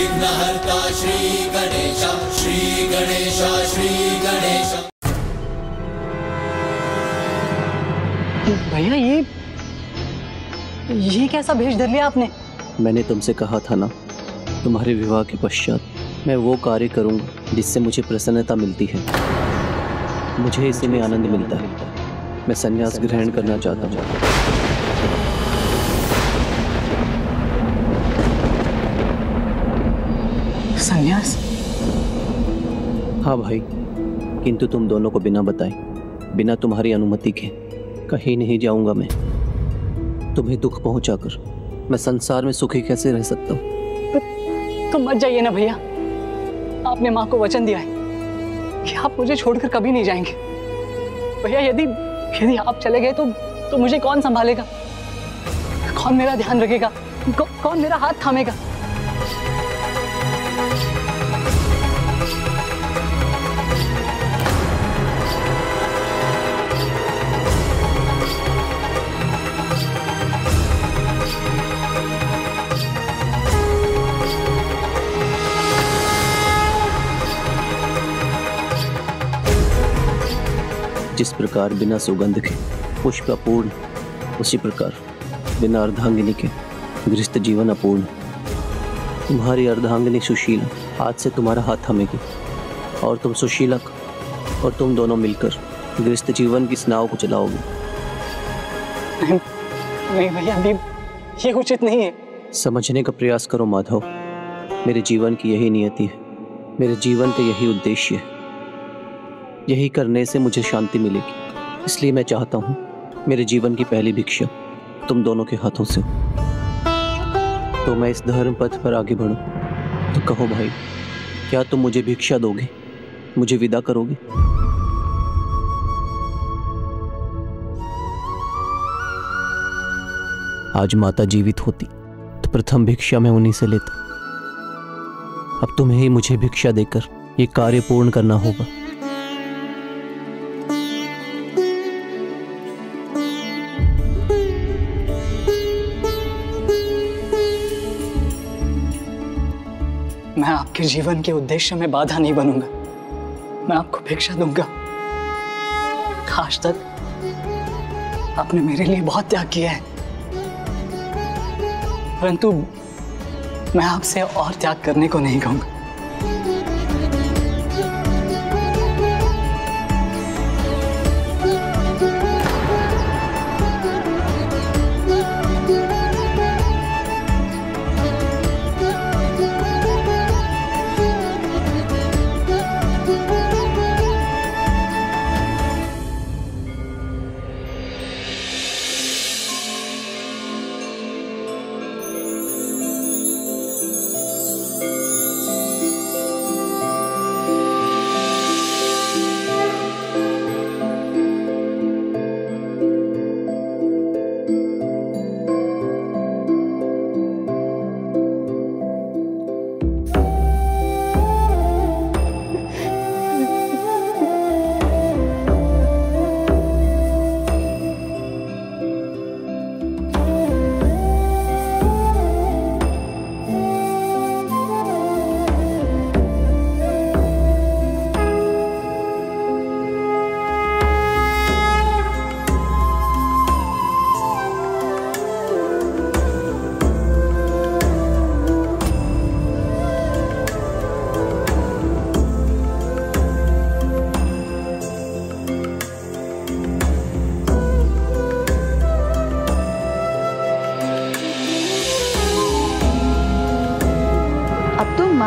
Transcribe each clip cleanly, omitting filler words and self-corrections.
विघ्नहर्ता श्री गणेशा भैया ये कैसा भेष धर लिया आपने? मैंने तुमसे कहा था ना, तुम्हारे विवाह के पश्चात मैं वो कार्य करूंगा जिससे मुझे प्रसन्नता मिलती है। मुझे इसी में आनंद मिलता है। मैं संन्यास ग्रहण करना चाहता हूँ। संन्यास? हाँ भाई, किंतु तुम दोनों को बिना बताए, बिना तुम्हारी अनुमति के कहीं नहीं जाऊंगा मैं। तुम्हें दुख पहुंचाकर मैं संसार में सुखी कैसे रह सकता हूँ? तुम मत जाइए ना भैया, आपने माँ को वचन दिया है कि आप मुझे छोड़कर कभी नहीं जाएंगे। भैया यदि आप चले गए तो मुझे कौन संभालेगा? कौन मेरा ध्यान रखेगा? कौन मेरा हाथ थामेगा? जिस प्रकार बिना सुगंध के पुष्प अपूर्ण, उसी प्रकार बिना अर्धांगिनी के गृहस्थ जीवन अपूर्ण। तुम्हारी अर्धांगिनी सुशीला आज से तुम्हारा हाथ थामेगी और तुम सुशीला और तुम दोनों मिलकर गृहस्थ जीवन की स्नाव को चलाओगे। नहीं भैया, अभी ये उचित नहीं है। समझने का प्रयास करो माधव, मेरे जीवन की यही नियति है, मेरे जीवन का यही उद्देश्य है। यही करने से मुझे शांति मिलेगी, इसलिए मैं चाहता हूँ मेरे जीवन की पहली भिक्षा तुम दोनों के हाथों से हो। तो मैं इस धर्म पथ पर आगे बढ़ूँ तो कहो भाई, क्या तुम मुझे भिक्षा दोगे? मुझे विदा करोगे? आज माता जीवित होती तो प्रथम भिक्षा मैं उन्हीं से लेता। अब तुम्हें ही मुझे भिक्षा देकर ये कार्य पूर्ण करना होगा। मैं आपके जीवन के उद्देश्य में बाधा नहीं बनूंगा। मैं आपको भिक्षा दूंगा। आज तक आपने मेरे लिए बहुत त्याग किया है, परंतु मैं आपसे और त्याग करने को नहीं कहूंगा।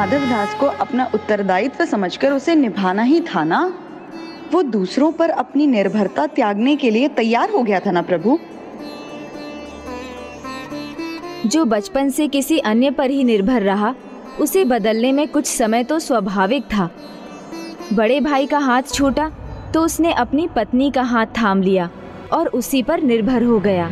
माधव दास को अपना उत्तरदायित्व समझकर उसे निभाना ही था ना। वो दूसरों पर अपनी निर्भरता त्यागने के लिए तैयार हो गया था ना प्रभु। जो बचपन से किसी अन्य पर ही निर्भर रहा, उसे बदलने में कुछ समय तो स्वाभाविक था। बड़े भाई का हाथ छूटा तो उसने अपनी पत्नी का हाथ थाम लिया और उसी पर निर्भर हो गया।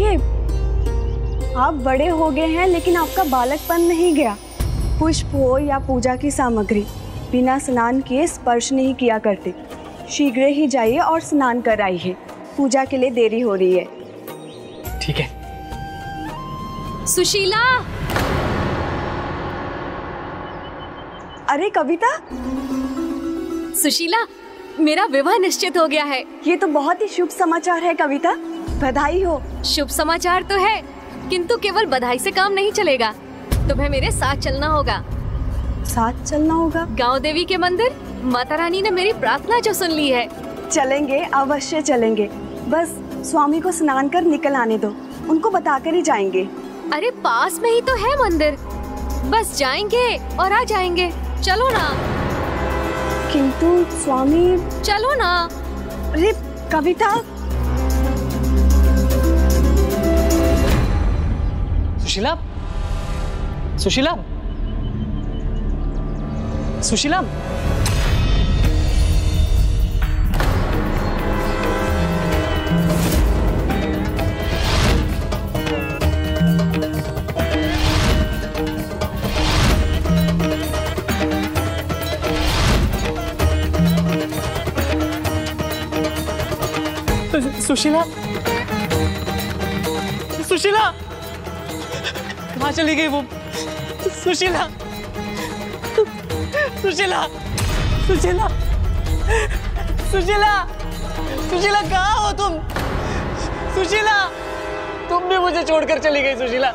देखिए, आप बड़े हो गए हैं लेकिन आपका बालकपन नहीं गया। पुष्प हो या पूजा की सामग्री, बिना स्नान किए स्पर्श नहीं किया करते। शीघ्र ही जाइए और स्नान कर आइए, पूजा के लिए देरी हो रही है। ठीक है। सुशीला! अरे कविता! सुशीला, मेरा विवाह निश्चित हो गया है। ये तो बहुत ही शुभ समाचार है कविता, बधाई हो। शुभ समाचार तो है, किंतु केवल बधाई से काम नहीं चलेगा, तुम्हें मेरे साथ चलना होगा। साथ चलना होगा? गाँव देवी के मंदिर, माता रानी ने मेरी प्रार्थना जो सुन ली है। चलेंगे, अवश्य चलेंगे। बस स्वामी को स्नान कर निकल आने दो, उनको बता कर ही जाएंगे। अरे पास में ही तो है मंदिर, बस जाएंगे और आ जाएंगे। चलो ना। किंतु स्वामी। चलो ना। अरे कविता! सुशीला, सुशीला, सुशीला! सुशीला, सुशीला! कहाँ चली गई वो? सुशीला, सुशीला, सुशीला, सुशीला, सुशीला, कहाँ हो तुम? सुशीला, तुम भी मुझे छोड़कर चली गई। सुशीला,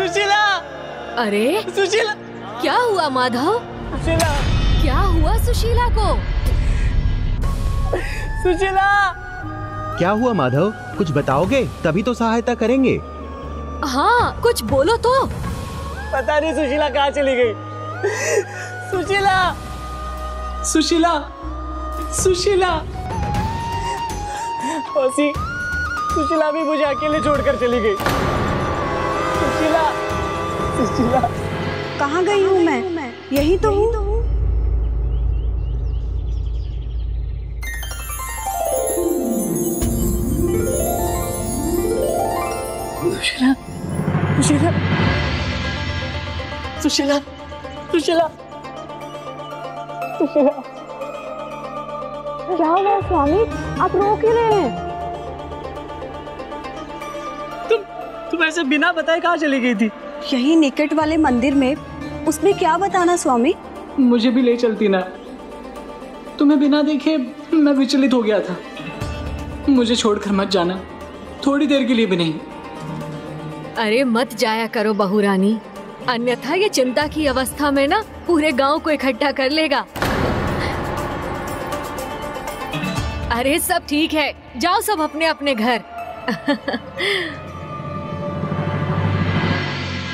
सुशीला! अरे सुशीला, क्या हुआ माधव? सुशीला, क्या हुआ सुशीला को? सुशीला! क्या हुआ माधव, कुछ बताओगे तभी तो सहायता करेंगे। हाँ, कुछ बोलो तो। पता नहीं सुशीला कहाँ चली गई। सुशीला, सुशीला, सुशीला! मौसी, सुशीला भी मुझे अकेले छोड़कर चली गई। सुशीला, सुशीला, कहाँ गई हूँ मैं? यही तो हूँ। सुशीला, सुशीला, सुशीला, सुशीला, सुशीला! क्या हुआ स्वामी, आप रो क्यों रहे हैं? तुम ऐसे बिना बताए कहाँ चली गई थी? यही निकट वाले मंदिर में। उसमें क्या बताना स्वामी? मुझे भी ले चलती ना, तुम्हें बिना देखे मैं विचलित हो गया था। मुझे छोड़कर मत जाना, थोड़ी देर के लिए भी नहीं। अरे मत जाया करो बहू रानी, अन्यथा ये चिंता की अवस्था में ना पूरे गांव को इकट्ठा कर लेगा। अरे सब ठीक है, जाओ सब अपने अपने घर।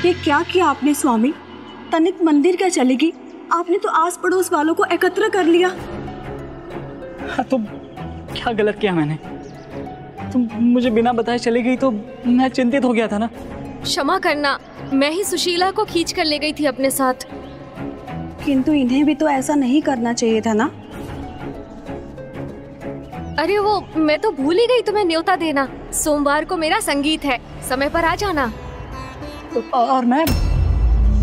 ये क्या किया आपने स्वामी? तनिक मंदिर क्या चलेगी, आपने तो आस पड़ोस वालों को एकत्र कर लिया। हाँ, तो क्या गलत किया मैंने? तुम मुझे बिना बताए चली गई तो मैं चिंतित हो गया था ना। क्षमा करना, मैं ही सुशीला को खींच कर ले गई थी अपने साथ। किंतु इन्हें भी तो ऐसा नहीं करना चाहिए था ना। अरे वो मैं तो भूल ही गई तुम्हें न्योता देना। सोमवार को मेरा संगीत है, समय पर आ जाना। और मैं,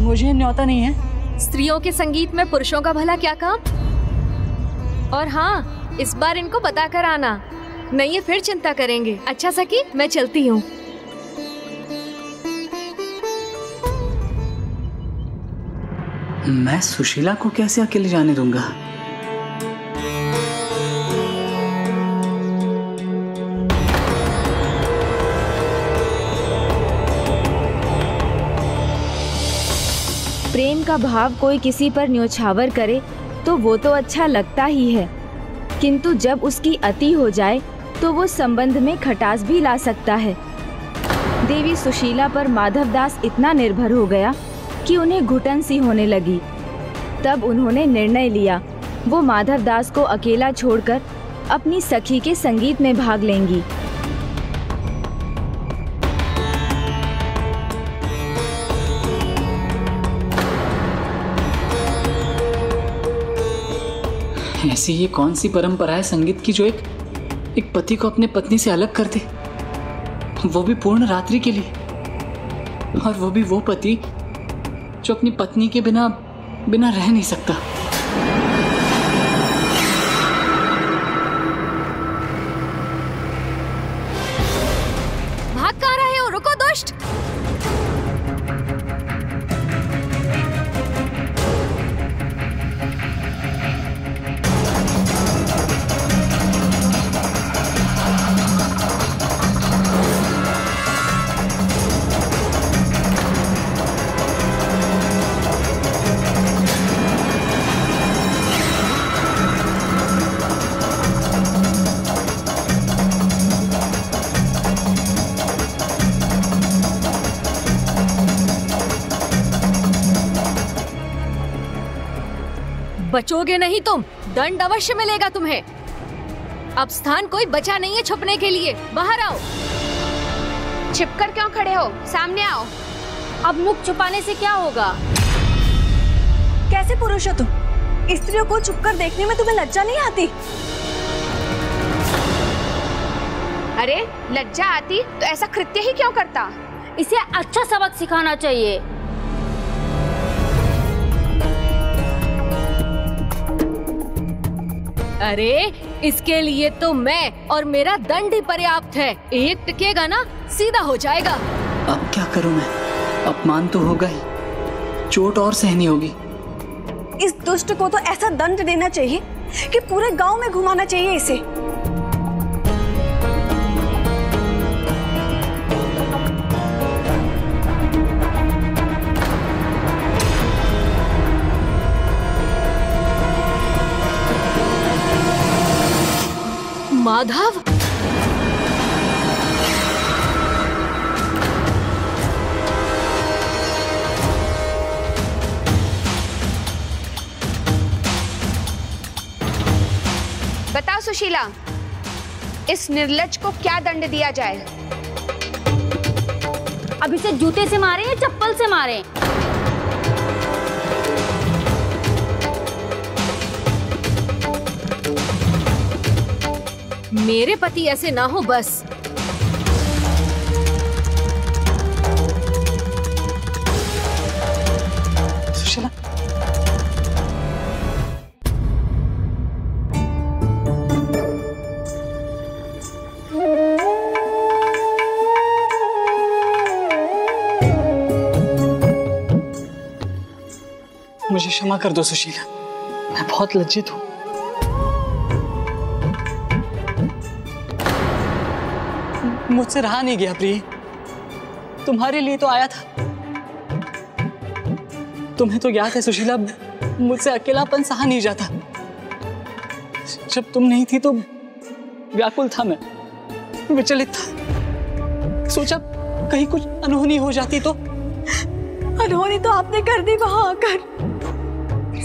मुझे न्योता नहीं है। स्त्रियों के संगीत में पुरुषों का भला क्या काम। और हाँ, इस बार इनको बता कर आना, नहीं ये फिर चिंता करेंगे। अच्छा सखी, मैं चलती हूँ। मैं सुशीला को कैसे अकेले जाने दूंगा? प्रेम का भाव कोई किसी पर न्योछावर करे तो वो तो अच्छा लगता ही है, किंतु जब उसकी अति हो जाए तो वो संबंध में खटास भी ला सकता है। देवी सुशीला पर माधवदास इतना निर्भर हो गया कि उन्हें घुटन सी होने लगी। तब उन्होंने निर्णय लिया, वो माधवदास को अकेला छोड़कर अपनी सखी के संगीत में भाग लेंगी। ऐसी ये कौन सी परंपरा है संगीत की जो एक एक पति को अपने पत्नी से अलग कर दे, वो भी पूर्ण रात्रि के लिए, और वो भी वो पति जो अपनी पत्नी के बिना रह नहीं सकता। भाग कहाँ रहे हो? रुको दुष्ट। बचोगे नहीं तुम, दंड अवश्य मिलेगा तुम्हें। अब स्थान कोई बचा नहीं है छुपने के लिए, बाहर आओ। छिपकर क्यों खड़े हो, सामने आओ। अब मुख छुपाने से क्या होगा? कैसे पुरुष हो तुम? स्त्रियों को छुपकर देखने में तुम्हें लज्जा नहीं आती? अरे लज्जा आती तो ऐसा कृत्य ही क्यों करता? इसे अच्छा सबक सिखाना चाहिए। अरे इसके लिए तो मैं और मेरा दंड ही पर्याप्त है। एक टिकेगा ना सीधा हो जाएगा। अब क्या करूं मैं? अपमान तो होगा ही, चोट और सहनी होगी। इस दुष्ट को तो ऐसा दंड देना चाहिए कि पूरे गांव में घुमाना चाहिए इसे। माधव, बताओ सुशीला, इस निर्लज्ज को क्या दंड दिया जाए? अब इसे जूते से मारें या चप्पल से मारें? मेरे पति ऐसे ना हो बस। सुशीला, मुझे क्षमा कर दो सुशीला, मैं बहुत लज्जित हूँ। मुझसे रहा नहीं गया प्रिय, तुम्हारे लिए तो आया था। तुम्हें तो याद है सुशीला, मुझसे अकेलापन सहा नहीं जाता। जब तुम नहीं थी तो व्याकुल था मैं, विचलित था। सोचा कहीं कुछ अनहोनी हो जाती तो। अनहोनी तो आपने कर दी वहां आकर।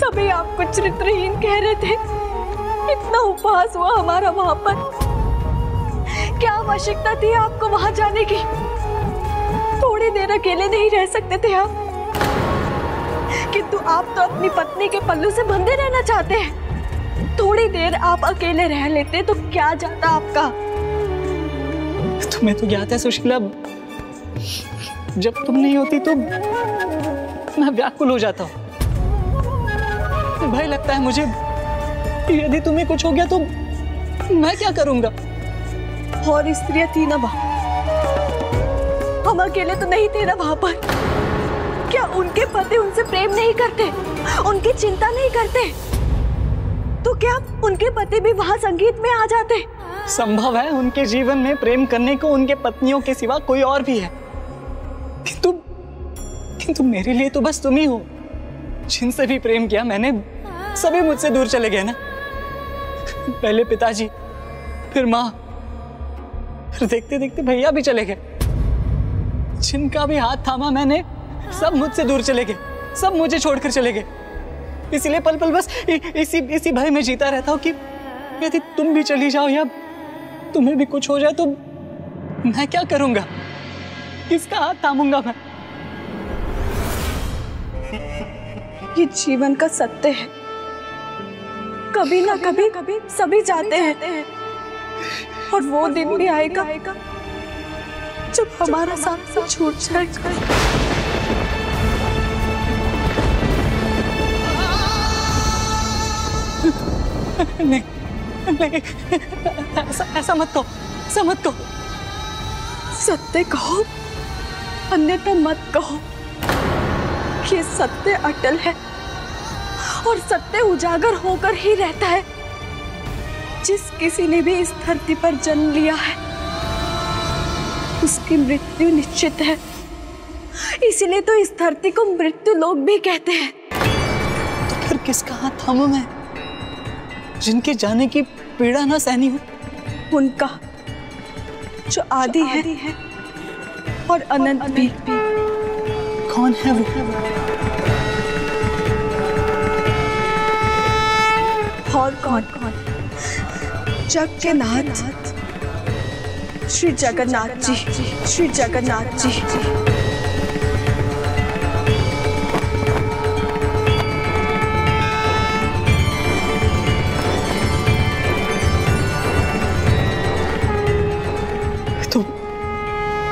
सभी आपको चरित्रहीन कह रहे थे। इतना उपहास हुआ हमारा वहां पर। क्या आवश्यकता थी आपको वहां जाने की? थोड़ी देर अकेले नहीं रह सकते थे आप? किंतु आप तो अपनी पत्नी के पल्लू से बंधे रहना चाहते हैं। थोड़ी देर आप अकेले रह लेते तो क्या जाता आपका? तुम्हें तो ज्ञात है सुशीला, जब तुम नहीं होती तो मैं व्याकुल हो जाता हूँ। भय लगता है मुझे, यदि तुम्हें कुछ हो गया तो मैं क्या करूंगा? और स्त्रियां थी ना वहां, हम अकेले तो नहीं थे ना वहां पर। क्या उनके पति उनसे प्रेम नहीं करते, उनकी चिंता नहीं करते, तो क्या उनके पति भी वहां संगीत में आ जाते? संभव है उनके जीवन में प्रेम करने को उनके पत्नियों के सिवा कोई और भी है, किंतु मेरे लिए तो बस तुम ही हो। जिनसे भी प्रेम किया मैंने, सभी मुझसे दूर चले गए ना। पहले पिताजी, फिर माँ, देखते देखते भैया भी चले गए। जिनका भी हाथ थामा मैंने, सब मुझसे दूर चले गए, सब मुझे छोड़कर चले गए। इसीलिए पल पल बस इसी भय में जीता रहता हूँ कि यदि तुम भी चली जाओ या तुम्हें भी कुछ हो जाए तो मैं क्या करूँगा, किसका हाथ थामूंगा मैं? ये जीवन का सत्य है, कभी ना कभी सभी जाते हैं। और वो दिन भी आएगा जब हमारा साथ छूट जाएगा। नहीं, ऐसा मत कहो, ऐसा मत कहो। सत्य कहो, अन्यथा मत कहो। ये सत्य अटल है और सत्य उजागर होकर ही रहता है। जिस किसी ने भी इस धरती पर जन्म लिया है उसकी मृत्यु निश्चित है, इसलिए तो इस धरती को मृत्यु लोग भी कहते हैं। तो फिर किसका हाथ हम में जिनके जाने की पीड़ा ना सहनी हो? उनका जो आदि है और अनंत भी। कौन है वो? और कौन कौन? जग के नाथ श्री जगन्नाथ जी, श्री जगन्नाथ जी।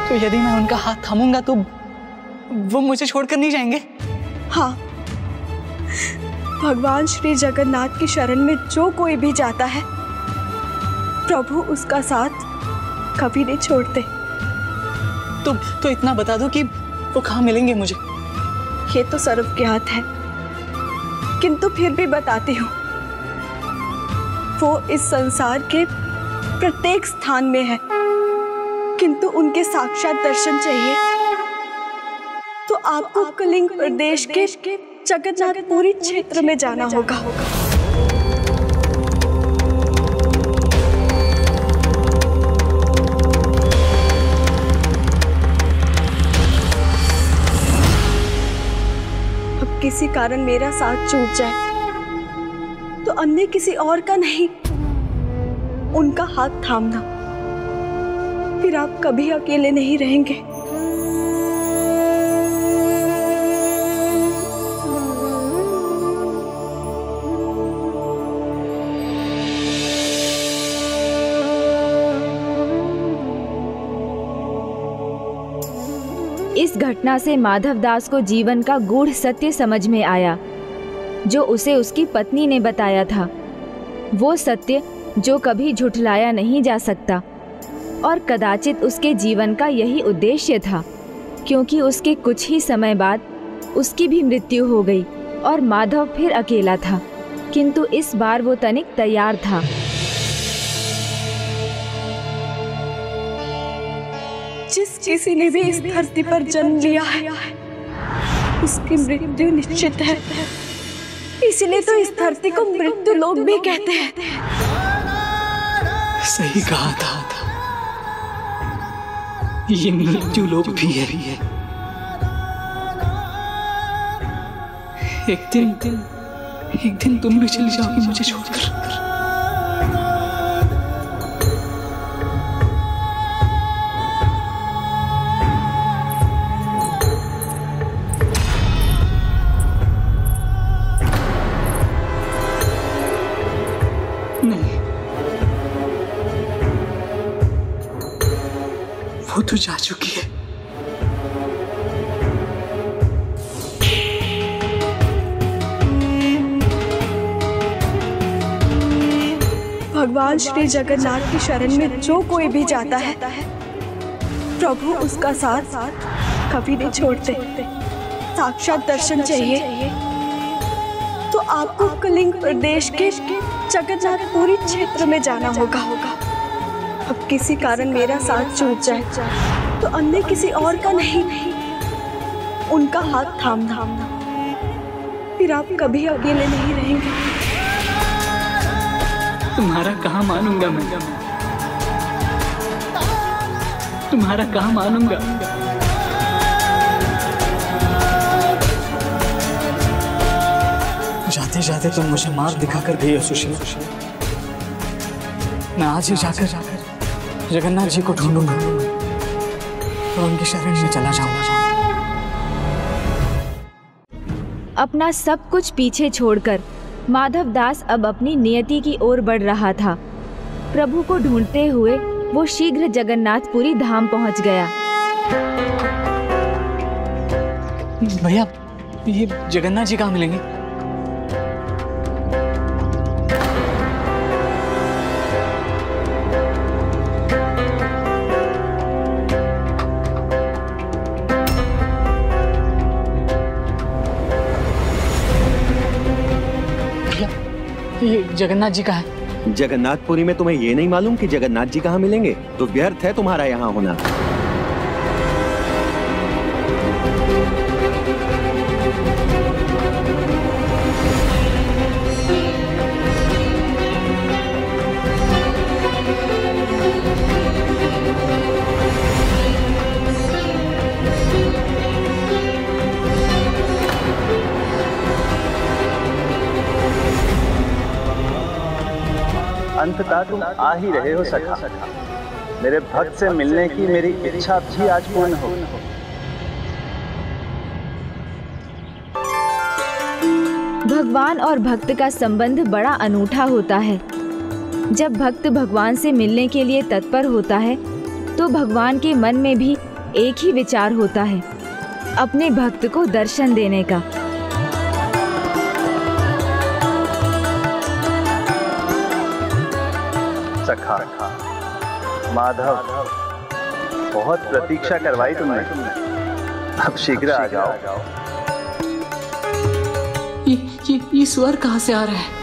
तो यदि मैं उनका हाथ थामूंगा तो वो मुझे छोड़कर नहीं जाएंगे। हाँ, भगवान श्री जगन्नाथ की शरण में जो कोई भी जाता है प्रभु उसका साथ कभी नहीं छोड़ते। तो इतना बता दो कि वो कहाँ मिलेंगे मुझे? ये तो सर्वज्ञात है, किंतु फिर भी बताती हूँ। वो इस संसार के प्रत्येक स्थान में है, किंतु उनके साक्षात दर्शन चाहिए तो आपको कलिंग प्रदेश के जगन्नाथपुरी क्षेत्र में जाना होगा। अब किसी कारण मेरा साथ छूट जाए तो अन्य किसी और का नहीं, उनका हाथ थामना। फिर आप कभी अकेले नहीं रहेंगे। इस घटना से माधव दास को जीवन का गूढ़ सत्य समझ में आया जो उसे उसकी पत्नी ने बताया था। वो सत्य जो कभी झुठलाया नहीं जा सकता और कदाचित उसके जीवन का यही उद्देश्य था, क्योंकि उसके कुछ ही समय बाद उसकी भी मृत्यु हो गई और माधव फिर अकेला था, किंतु इस बार वो तनिक तैयार था। जिस किसी ने भी इस धरती पर जन्म लिया है उसकी मृत्यु निश्चित है, इसलिए तो इस धरती को मृत्यु लोग भी कहते हैं। सही कहा था। ये मृत्यु लोग भी है। एक दिन तुम भी चली जाओगी मुझे छोड़कर। तू जा चुकी है, भगवान श्री जगन्नाथ की शरण में जो कोई भी जाता है प्रभु उसका साथ कभी नहीं छोड़ते। साक्षात दर्शन चाहिए तो आपको कलिंग प्रदेश के जगन्नाथपुरी क्षेत्र में जाना होगा। अब किसी कारण मेरा साथ छूट जाए तो अन्य किसी और का नहीं, उनका हाथ थामना। फिर आप कभी अकेले नहीं रहेंगे। तुम्हारा कहाँ मानूंगा। जाते जाते तुम मुझे मार्ग दिखाकर गई हो सुशीला। मैं आज ही जाकर जगन्नाथ जी को ढूंढूंगा और उनकी शरण में चला जाऊंगा। अपना सब कुछ पीछे छोड़कर माधव दास अब अपनी नियति की ओर बढ़ रहा था। प्रभु को ढूंढते हुए वो शीघ्र जगन्नाथपुरी धाम पहुंच गया। भैया ये जगन्नाथ जी कहाँ मिलेंगे? ये जगन्नाथ जी कहाँ है? जगन्नाथपुरी में तुम्हें ये नहीं मालूम कि जगन्नाथ जी कहाँ मिलेंगे? तो व्यर्थ है तुम्हारा यहाँ होना। अंततः तुम आ ही रहे हो सखा। मेरे भक्त से मिलने की मेरी इच्छा भी आज पूर्ण हो। भगवान और भक्त का संबंध बड़ा अनूठा होता है। जब भक्त भगवान से मिलने के लिए तत्पर होता है तो भगवान के मन में भी एक ही विचार होता है, अपने भक्त को दर्शन देने का। माधव, बहुत प्रतीक्षा करवाई तुमने। अब शीघ्र आ जाओ। ये स्वर कहाँ से आ रहा है?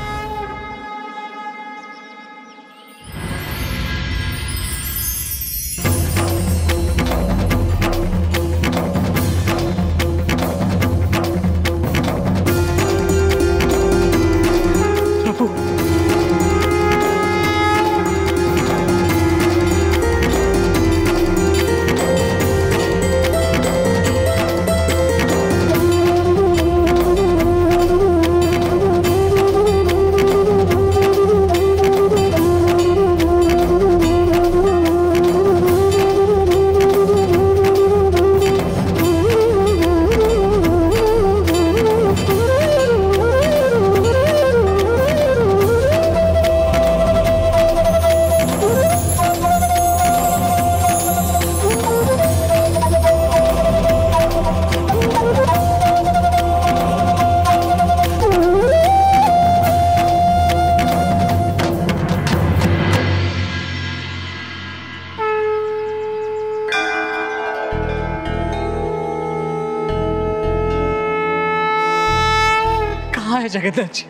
जगन्नाथ जी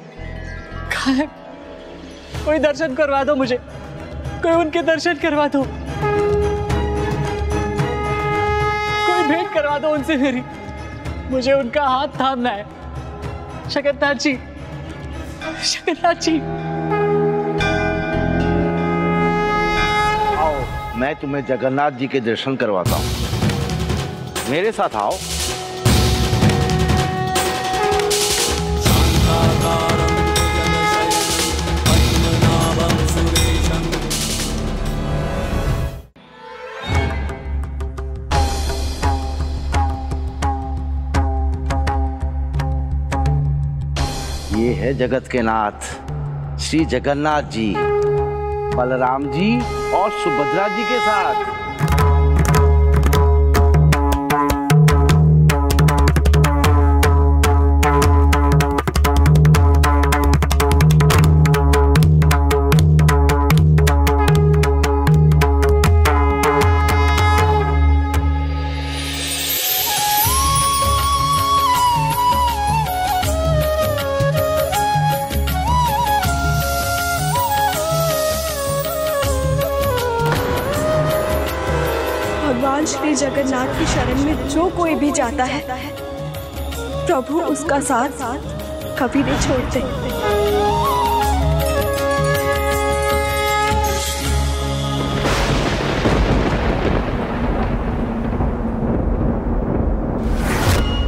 कहाँ है? कोई दर्शन करवा दो मुझे, कोई उनके दर्शन करवा दो, कोई भेंट करवा दो उनसे मेरी। मुझे उनका हाथ थामना है। जगन्नाथ जी, जगन्नाथ जी। आओ, मैं तुम्हें जगन्नाथ जी के दर्शन करवाता हूँ। मेरे साथ आओ। ये है जगत के नाथ श्री जगन्नाथ जी, बलराम जी और सुभद्रा जी के साथ। श्री जगन्नाथ की शरण में जो कोई भी जाता है, प्रभु उसका साथ कभी नहीं छोड़ते।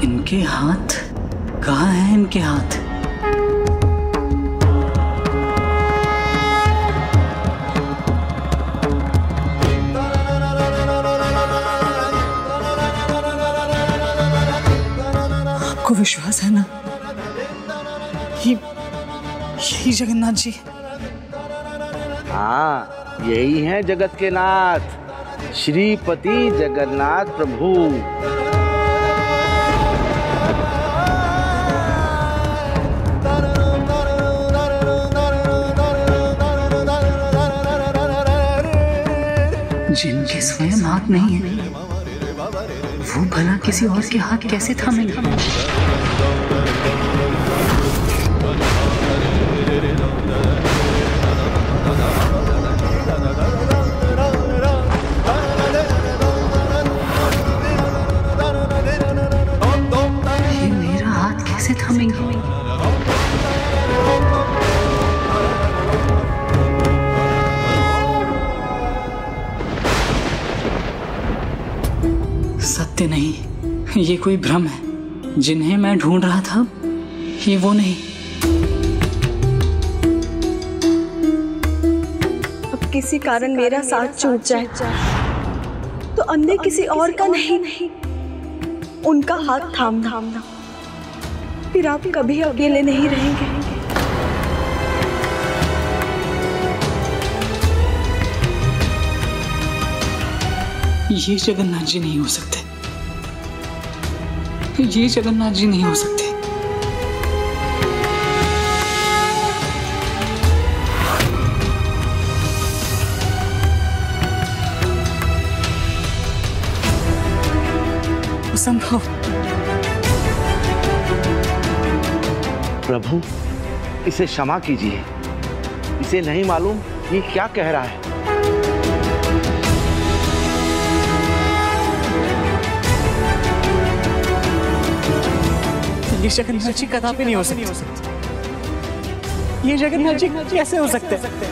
इनके हाथ कहाँ हैं? इनके हाथ को विश्वास है ना? यही जगन्नाथ जी। हाँ यही हैं जगत के नाथ श्रीपति जगन्नाथ प्रभु। जिनके स्वयं हाथ नहीं है वो भला किसी और के हाथ कैसे थामेंगे? ये मेरा हाथ कैसे थामेंगे? नहीं, ये कोई भ्रम है। जिन्हें मैं ढूंढ रहा था ये वो नहीं। अब किसी कारण मेरा साथ छूट जाए तो अंधे किसी और का नहीं उनका हाथ थामना, फिर आप कभी अकेले नहीं रहेंगे। ये जगन्नाथ जी नहीं हो सकते, ये जगन्नाथ जी नहीं हो सकते। असंभव। प्रभु इसे क्षमा कीजिए, इसे नहीं मालूम ये क्या कह रहा है। ये जगन्नाथ जी कदापि नहीं हो सकते। ये जगन्नाथ जी कैसे हो सकते?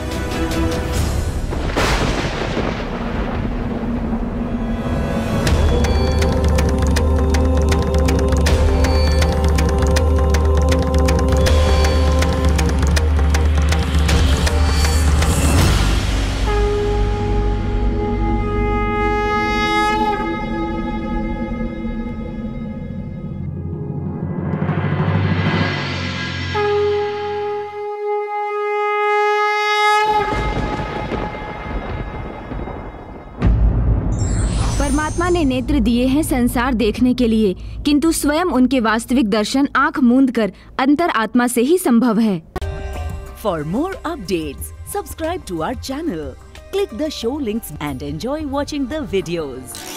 परमात्मा ने नेत्र दिए हैं संसार देखने के लिए, किंतु स्वयं उनके वास्तविक दर्शन आंख मूंद कर अंतर आत्मा से ही संभव है। For more updates subscribe to our channel, click the show links and enjoy watching the videos.